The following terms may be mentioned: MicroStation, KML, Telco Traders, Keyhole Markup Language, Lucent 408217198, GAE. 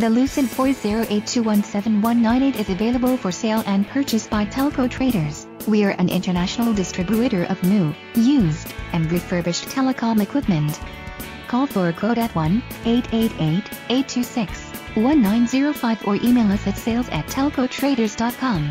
The Lucent 408217198 is available for sale and purchase by Telco Traders. We are an international distributor of new, used, and refurbished telecom equipment. Call for a quote at 1-888-826-1905 or email us at sales@telcotraders.com.